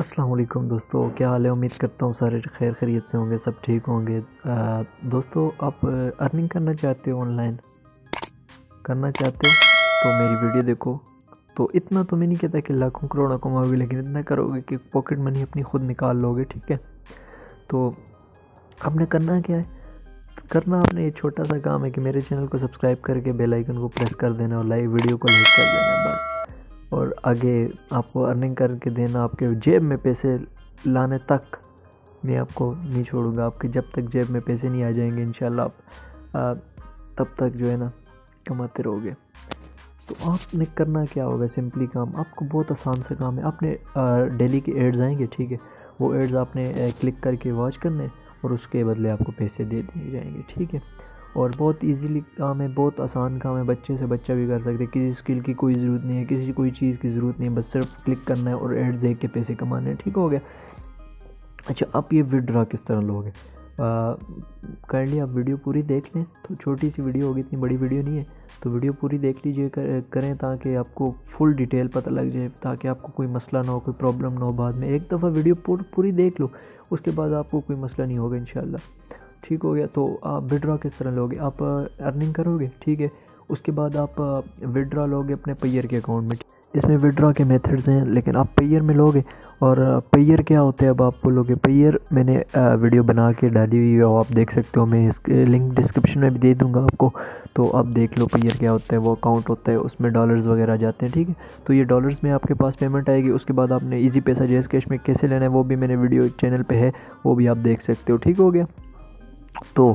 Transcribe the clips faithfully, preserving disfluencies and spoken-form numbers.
अस्सलामुअलैकुम दोस्तों, क्या हाल है। उम्मीद करता हूँ सारे खैर खैरियत से होंगे, सब ठीक होंगे। आ, दोस्तों आप अर्निंग करना चाहते हो, ऑनलाइन करना चाहते हो तो मेरी वीडियो देखो। तो इतना तो मैं नहीं कहता कि लाखों करोड़ों कमाओगे, लेकिन इतना करोगे कि पॉकेट मनी अपनी खुद निकाल लोगे, ठीक है। तो आपने करना क्या है, करना आपने ये छोटा सा काम है कि मेरे चैनल को सब्सक्राइब करके बेल आइकन को प्रेस कर देना और लाइक वीडियो को लाइक कर देना बस। और आगे आपको अर्निंग करके देना, आपके जेब में पैसे लाने तक मैं आपको नहीं छोड़ूंगा। आपके जब तक जेब में पैसे नहीं आ जाएंगे इंशाल्लाह आप तब तक जो है ना कमाते रहोगे। तो आपने करना क्या होगा, सिंपली काम आपको बहुत आसान सा काम है। आपने डेली के एड्स आएंगे, ठीक है, वो एड्स आपने क्लिक करके वॉच करने और उसके बदले आपको पैसे दे दिए जाएंगे, ठीक है। और बहुत इजीली काम है, बहुत आसान काम है, बच्चे से बच्चा भी कर सकते हैं। किसी स्किल की कोई ज़रूरत नहीं है, किसी कोई चीज़ की ज़रूरत नहीं है, बस सिर्फ क्लिक करना है और एड्स देख के पैसे कमाने हैं, ठीक हो गया। अच्छा, आप ये विड्रॉ किस तरह लोगे, काइंडली आप वीडियो पूरी देख लें। तो छोटी सी वीडियो होगी, इतनी बड़ी वीडियो नहीं है, तो वीडियो पूरी देख लीजिए कर, करें ताकि आपको फुल डिटेल पता लग जाए, ताकि आपको कोई मसला ना हो, कोई प्रॉब्लम ना हो बाद में। एक दफ़ा वीडियो पूरी देख लो, उसके बाद आपको कोई मसला नहीं होगा इंशाल्लाह, ठीक हो गया। तो आप विड्रॉ किस तरह लोगे, आप अर्निंग करोगे, ठीक है, उसके बाद आप विड्रॉ लोगे अपने पेयर के अकाउंट में। इसमें विड्रॉ के मेथड्स हैं, लेकिन आप पेयर में लोगे। और पेयर क्या होता है अब आप बोलोगे, पेयर मैंने वीडियो बना के डाली हुई है, आप देख सकते हो, मैं इसके लिंक डिस्क्रिप्शन में भी दे दूंगा आपको। तो आप देख लो पेयर क्या होता है, वो अकाउंट होता है, उसमें डॉलर्स वगैरह जाते हैं, ठीक है। तो ये डॉलर्स में आपके पास पेमेंट आएगी, उसके बाद आपने ईजी पैसा जैस कैश में कैसे लेना है वो भी मैंने वीडियो चैनल पर है, वो भी आप देख सकते हो, ठीक हो गया। तो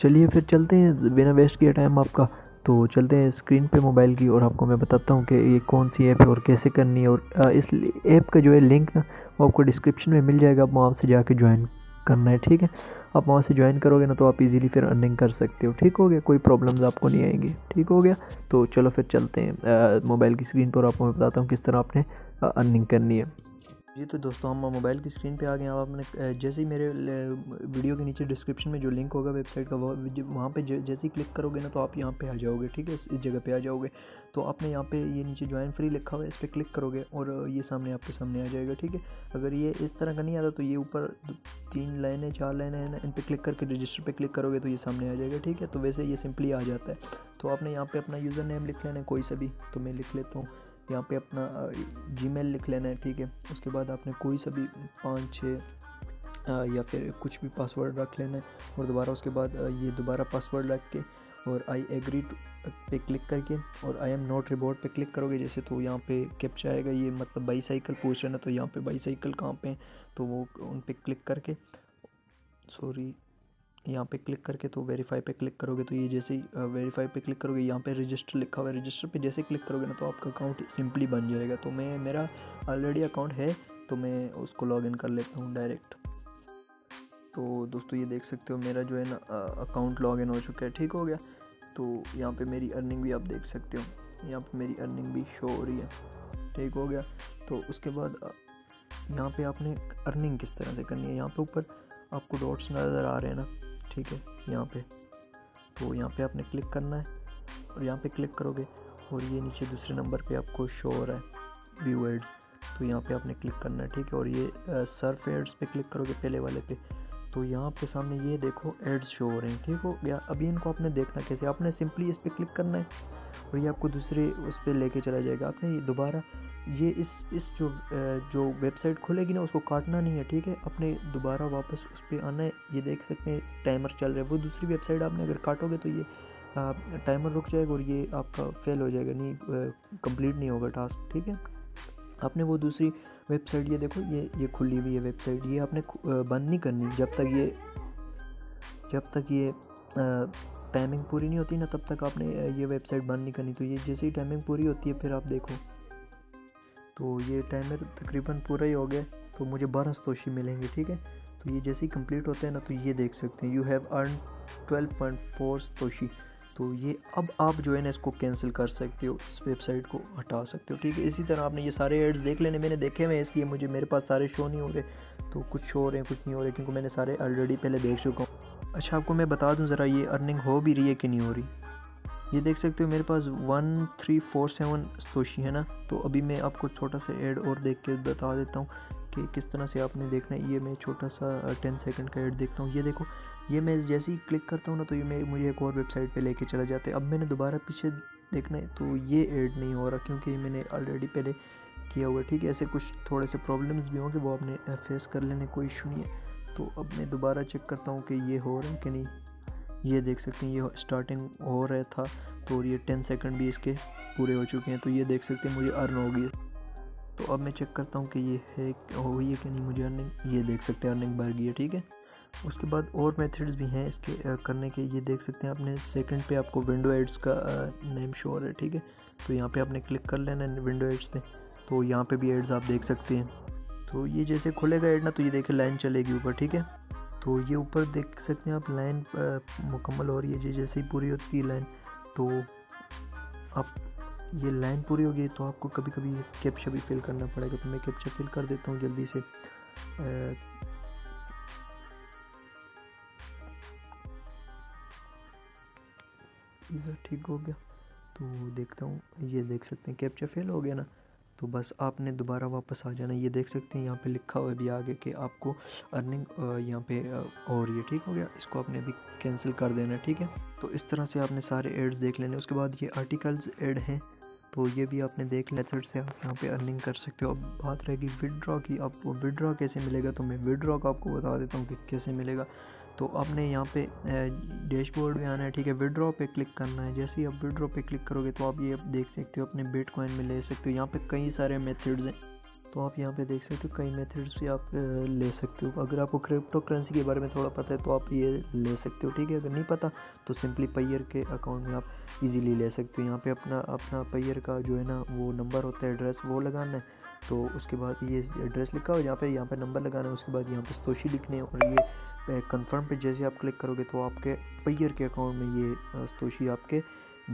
चलिए फिर चलते हैं, बिना वेस्ट किए टाइम आपका, तो चलते हैं स्क्रीन पे मोबाइल की और आपको मैं बताता हूँ कि ये कौन सी ऐप है और कैसे करनी है। और इस ऐप का जो है लिंक ना वो आपको डिस्क्रिप्शन में मिल जाएगा, आप वहाँ से जाके ज्वाइन करना है, ठीक है। आप वहाँ से ज्वाइन करोगे ना तो आप इजीली फिर अर्निंग कर सकते हो, ठीक हो गया, कोई प्रॉब्लम्स आपको नहीं आएंगी, ठीक हो गया। तो चलो फिर चलते हैं मोबाइल की स्क्रीन पर, आपको मैं बताता हूँ किस तरह आपने अर्निंग करनी है। जी तो दोस्तों हम मोबाइल की स्क्रीन पे आ गए हैं। आप आपने जैसे ही मेरे वीडियो के नीचे डिस्क्रिप्शन में जो लिंक होगा वेबसाइट का, वहाँ पे जैसे ही क्लिक करोगे ना तो आप यहाँ पे आ जाओगे, ठीक है, इस जगह पे आ जाओगे। तो आपने यहाँ पे ये नीचे ज्वाइन फ्री लिखा हुआ है, इस पर क्लिक करोगे और ये सामने आपके सामने आ जाएगा, ठीक है। अगर ये इस तरह का नहीं आता तो ये ऊपर तीन लाइनें चार लाइनें हैं ना, इन पर क्लिक करके रजिस्टर पर क्लिक करोगे तो ये सामने आ जाएगा, ठीक है। तो वैसे ये सिंपली आ जाता है। तो आपने यहाँ पर अपना यूज़र नेम लिख लेना है, कोई सा भी, तो मैं लिख लेता हूँ यहाँ पे अपना जीमेल लिख लेना है, ठीक है। उसके बाद आपने कोई सा भी पाँच छः या फिर कुछ भी पासवर्ड रख लेना है और दोबारा उसके बाद ये दोबारा पासवर्ड रख के और आई एग्री पे क्लिक करके और आई एम नॉट रिबोट पे क्लिक करोगे जैसे, तो यहाँ पे कैप्चा आएगा, ये मतलब बाईसाइकिल पूछ रहे ना, तो यहाँ पे बाईसाइकिल कहाँ पे हैं तो वो उन पर क्लिक करके, सॉरी, यहाँ पे क्लिक करके तो वेरीफाई पे क्लिक करोगे। तो ये जैसे ही वेरीफाई पे क्लिक करोगे, यहाँ पे रजिस्टर लिखा हुआ है, रजिस्टर पे जैसे क्लिक करोगे ना तो आपका अकाउंट सिंपली बन जाएगा। तो मैं मेरा ऑलरेडी अकाउंट है तो मैं उसको लॉगिन कर लेता हूँ डायरेक्ट। तो दोस्तों ये देख सकते हो मेरा जो है ना अकाउंट लॉगिन हो चुका है, ठीक हो गया। तो यहाँ पर मेरी अर्निंग भी आप देख सकते हो, यहाँ पर मेरी अर्निंग भी शो हो रही है, ठीक हो गया। तो उसके बाद यहाँ पर आपने अर्निंग किस तरह से करनी है, यहाँ पर ऊपर आपको डॉट्स नज़र आ रहे हैं ना, ठीक है, यहाँ पे, तो यहाँ पे आपने क्लिक करना है और यहाँ पे क्लिक करोगे और ये नीचे दूसरे नंबर पे आपको शो हो रहा है व्यू एड्स, तो यहाँ पे आपने क्लिक करना है, ठीक है। और ये सर्फ एड्स पे क्लिक करोगे पहले वाले पे, तो यहाँ पे सामने ये देखो एड्स शो हो रहे हैं, ठीक हो गया। अभी इनको आपने देखना कैसे, आपने सिंपली इस पर क्लिक करना है और ये आपको दूसरे उस पर लेके चला जाएगा। आपने ये दोबारा ये इस इस जो जो वेबसाइट खुलेगी ना उसको काटना नहीं है, ठीक है, अपने दोबारा वापस उस पर आना है। ये देख सकते हैं टाइमर चल रहा है, वो दूसरी वेबसाइट आपने अगर काटोगे तो ये टाइमर रुक जाएगा और ये आपका फेल हो जाएगा, नहीं कंप्लीट नहीं होगा टास्क, ठीक है। आपने वो दूसरी वेबसाइट, ये देखो ये ये खुली हुई है वेबसाइट, ये आपने बंद नहीं करनी जब तक ये जब तक ये आ, टाइमिंग पूरी नहीं होती ना, तब तक आपने ये वेबसाइट बंद नहीं करनी। तो ये जैसे ही टाइमिंग पूरी होती है फिर आप देखो, तो ये टाइमर तकरीबन पूरा ही हो गया, तो मुझे बारह सतोशी मिलेंगे, ठीक है। तो ये जैसे ही कंप्लीट होते हैं ना तो ये देख सकते हैं you have earn twelve point four satoshi. तो ये अब आप जो है ना इसको कैंसिल कर सकते हो, इस वेबसाइट को हटा सकते हो, ठीक है। इसी तरह आपने ये सारे एड्स देख लेने, मैंने देखे हुए हैं इसलिए मुझे मेरे पास सारे शो नहीं हो रहे, तो कुछ शो हो रहे हैं कुछ नहीं हो रहे, क्योंकि मैंने सारे ऑलरेडी पहले देख चुका हूँ। अच्छा आपको मैं बता दूँ ज़रा ये अर्निंग हो भी रही है कि नहीं हो रही। ये देख सकते हो मेरे पास वन थ्री फोर सेवन तोशी है ना। तो अभी मैं आपको छोटा सा ऐड और देख के बता देता हूँ कि किस तरह से आपने देखना है। ये मैं छोटा सा टेन सेकंड का ऐड देखता हूँ। ये देखो, ये मैं जैसे ही क्लिक करता हूँ ना तो ये मैं मुझे एक और वेबसाइट पे लेके चला जाता है। अब मैंने दोबारा पीछे देखना है तो ये ऐड नहीं हो रहा क्योंकि मैंने ऑलरेडी पहले किया हुआ। ठीक है, ऐसे कुछ थोड़े से प्रॉब्लम्स भी होंगे, वो आपने फेस कर लेने, कोई इशू नहीं है। तो अब मैं दोबारा चेक करता हूँ कि ये हो रहा है कि नहीं। ये देख सकते हैं ये स्टार्टिंग हो रहा था तो ये टेन सेकंड भी इसके पूरे हो चुके हैं। तो ये देख सकते हैं मुझे अर्न हो गई। तो अब मैं चेक करता हूँ कि ये है हो गई है कि नहीं मुझे अर्निंग। ये देख सकते हैं अर्निंग बढ़ गई है। ठीक है, उसके बाद और मेथड्स भी हैं इसके करने के। ये देख सकते हैं आपने सेकंड पे आपको विंडो एड्स का नेम शो हो रहा है। ठीक है, तो यहाँ पे आपने क्लिक कर लेना है विंडो एड्स पे। तो यहाँ पे भी एड्स आप देख सकते हैं। तो ये जैसे खुलेगा एड ना तो ये देखिए लाइन चलेगी ऊपर। ठीक है, तो ये ऊपर देख सकते हैं आप लाइन मुकम्मल हो रही है। ये जैसे ही पूरी होती है लाइन तो आप ये लाइन पूरी होगी तो आपको कभी कभी कैप्चा भी फिल करना पड़ेगा। तो मैं कैप्चा फिल कर देता हूँ जल्दी से। आ, ठीक हो गया तो देखता हूँ। ये देख सकते हैं कैप्चा फेल हो गया ना, तो बस आपने दोबारा वापस आ जाना। ये देख सकते हैं यहाँ पे लिखा हुआ है भी आगे कि आपको अर्निंग यहाँ पे और ये ठीक हो गया, इसको आपने अभी कैंसिल कर देना है। ठीक है, तो इस तरह से आपने सारे एड्स देख लेने। उसके बाद ये आर्टिकल्स एड हैं तो ये भी आपने देख लेना। मेथड से आप यहाँ पे अर्निंग कर सकते हो। अब बात रहेगी विदड्रॉ की। आपको विदड्रॉ कैसे मिलेगा तो मैं विदड्रॉ का आपको बता देता हूँ कि कैसे मिलेगा। तो आपने यहाँ पे डैशबोर्ड में आना है। ठीक है, विदड्रॉ पे क्लिक करना है। जैसे ही आप विदड्रॉ पे क्लिक करोगे तो आप ये आप देख सकते हो अपने बिटकॉइन में ले सकते हो। यहाँ पे कई सारे मेथड्स हैं तो आप यहाँ पे देख सकते हो, कई मेथड्स भी आप ले सकते हो। अगर आपको क्रिप्टो करेंसी के बारे में थोड़ा पता है तो आप ये ले सकते हो। ठीक है, अगर नहीं पता तो सिंपली पेयर के अकाउंट में आप इजीली ले सकते हो। यहाँ पे अपना अपना पेयर का जो है ना वो नंबर होता है, एड्रेस वो लगाना है। तो उसके बाद ये एड्रेस लिखा हो यहाँ पे, यहाँ पे नंबर लगाना है। उसके बाद यहाँ पे स्तोशी लिखने और ये कंफर्म पे जैसे आप क्लिक करोगे तो आपके पेयर के अकाउंट में ये स्तोशी आपके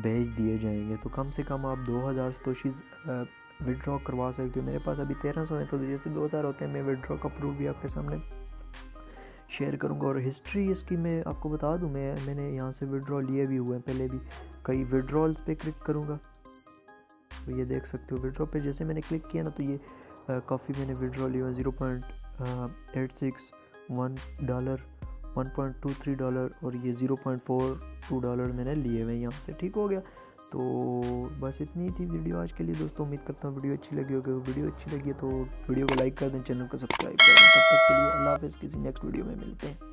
भेज दिए जाएंगे। तो कम से कम आप दो हज़ार स्तोशीज़ विड्रॉ करवा सकते हो। मेरे पास अभी तेरह सौ है तो जैसे दो हज़ार होते हैं मैं विड्रॉ का प्रूफ भी आपके सामने शेयर करूंगा। और हिस्ट्री इसकी मैं आपको बता दूं, मैं मैंने यहाँ से विड्रॉ लिए भी हुए हैं पहले भी। कई विड्रॉल्स पे क्लिक करूंगा तो ये देख सकते हो विड्रॉ पे जैसे मैंने क्लिक किया ना तो ये काफ़ी मैंने विड्रॉ लिए हुए zero point eight six one dollar, one point two three dollar और ये zero point four two dollar मैंने लिए हुए यहाँ से। ठीक हो गया, तो बस इतनी थी वीडियो आज के लिए दोस्तों। उम्मीद करता हूँ वीडियो अच्छी लगी होगी। वीडियो अच्छी लगी तो वीडियो को लाइक कर दें, चैनल को सब्सक्राइब कर दें। तब तक के लिए अल्लाह हाफ़िज़, किसी नेक्स्ट वीडियो में मिलते हैं।